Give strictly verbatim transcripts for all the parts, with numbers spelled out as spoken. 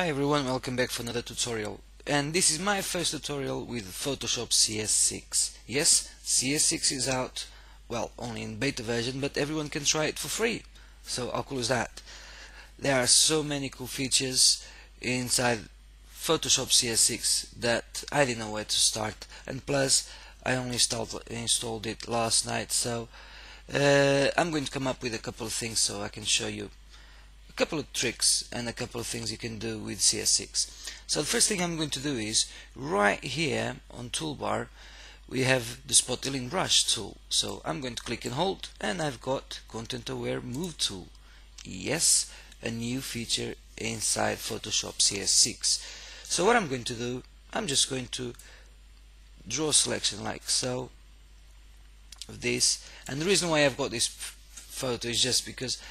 Hi everyone, welcome back for another tutorial, and this is my first tutorial with Photoshop C S six. Yes, C S six is out, well, only in beta version, but everyone can try it for free. So how cool is that? There are so many cool features inside Photoshop C S six that I didn't know where to start, and plus I only installed, installed it last night, so uh, I'm going to come up with a couple of things so I can show you a couple of tricks and a couple of things you can do with C S six. So the first thing I'm going to do is right here on toolbar we have the Spot Healing Brush Tool. So I'm going to click and hold, and I've got Content Aware Move Tool. Yes, a new feature inside Photoshop C S six. So what I'm going to do, I'm just going to draw a selection like so of this, and the reason why I've got this photo is just because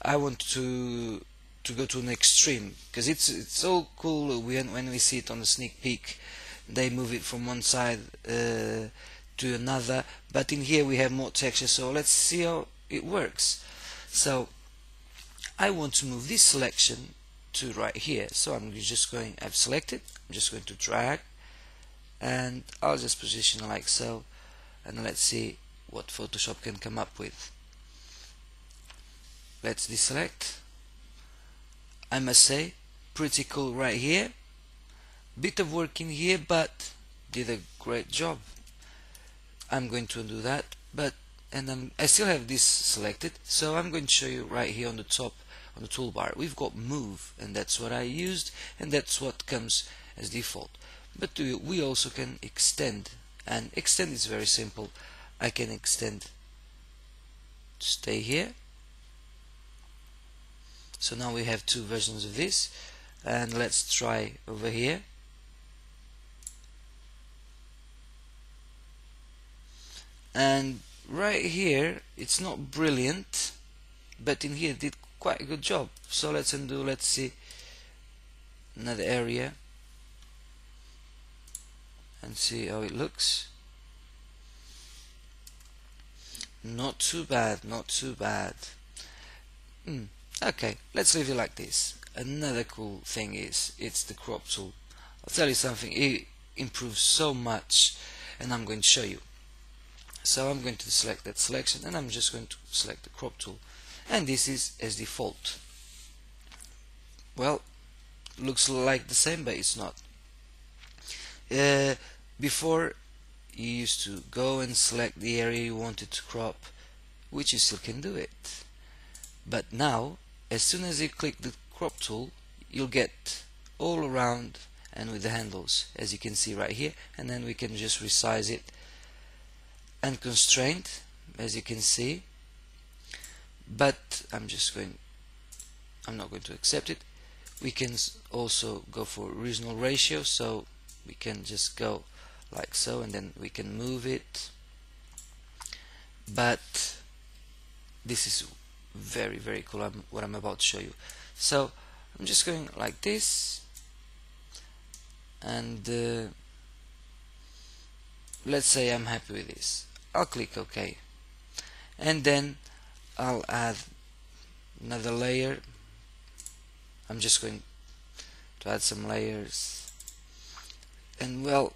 I want to to go to an extreme, because it's it's so cool when when we see it on the sneak peek. They move it from one side uh, to another, but in here we have more texture, so let's see how it works. So I want to move this selection to right here, so I'm just going, I've selected, I'm just going to drag, and I'll just position like so, and let's see what Photoshop can come up with. Let's deselect. I must say, pretty cool right here. Bit of work in here, but did a great job. I'm going to undo that, but and I'm, I still have this selected, so I'm going to show you right here on the top, on the toolbar. We've got move, and that's what I used, and that's what comes as default. But we also can extend, and extend is very simple. I can extend to stay here. So now we have two versions of this, and let's try over here. And right here it's not brilliant, but in here it did quite a good job. So let's undo, let's see another area and see how it looks. Not too bad, not too bad. Hmm. Okay, let's leave it like this. Another cool thing is it's the crop tool. I'll tell you something, it improves so much, and I'm going to show you. So I'm going to select that selection, and I'm just going to select the crop tool, and this is as default. Well, looks like the same, but it's not. Uh, before, you used to go and select the area you wanted to crop, which you still can do it, but now as soon as you click the crop tool, you'll get all around and with the handles, as you can see right here, and then we can just resize it and constrained, as you can see. But I'm just going, I'm not going to accept it. We can also go for original ratio, so we can just go like so, and then we can move it. But this is very very cool, I'm, what I'm about to show you. So I'm just going like this, and uh, let's say I'm happy with this. I'll click OK, and then I'll add another layer. I'm just going to add some layers, and well,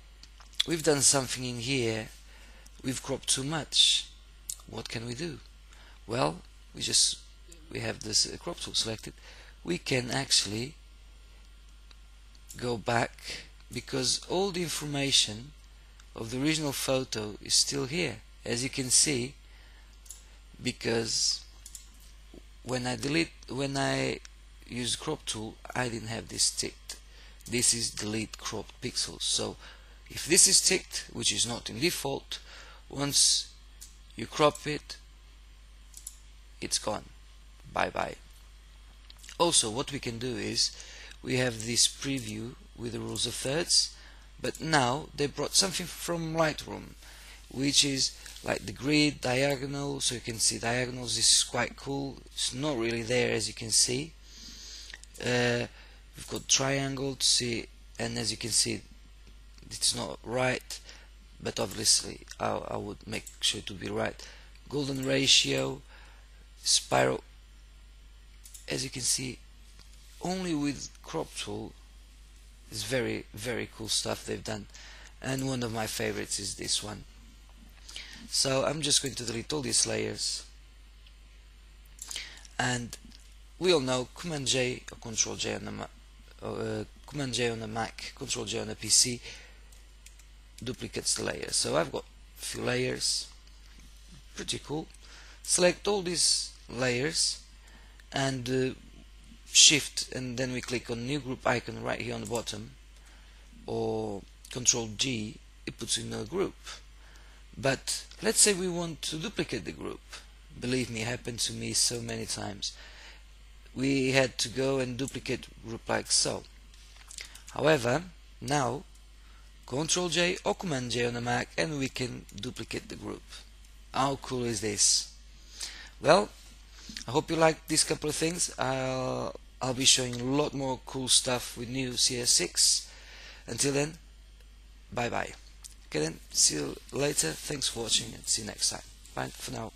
we've done something in here. We've cropped too much. What can we do? Well, we just we have this crop tool selected. We can actually go back, because all the information of the original photo is still here, as you can see, because when I delete when I use crop tool, I didn't have this ticked. This is delete cropped pixels. So if this is ticked, which is not in default, once you crop it, it's gone, bye bye. Also, what we can do is we have this preview with the rules of thirds, but now they brought something from Lightroom, which is like the grid, diagonal, so you can see diagonals. This is quite cool. It's not really there, as you can see. Uh, we've got triangle to see, and as you can see, it's not right, but obviously I, I would make sure to be right. Golden ratio, spiral, as you can see, only with Crop Tool. It's very very cool stuff they've done, and one of my favorites is this one. So I'm just going to delete all these layers, and we all know Command J or Control J on the uh, Command J on the Mac, Control J on the P C duplicates the layer. So I've got a few layers, pretty cool. Select all these layers and uh, Shift, and then we click on new group icon right here on the bottom, or Control G, it puts in a group. But let's say we want to duplicate the group. Believe me, it happened to me so many times. We had to go and duplicate group like so. However, now Control J or Command J on the Mac, and we can duplicate the group. How cool is this? Well, I hope you liked these couple of things. I'll, I'll be showing a lot more cool stuff with new C S six. Until then, bye bye. Okay then, see you later. Thanks for watching, and see you next time. Bye for now.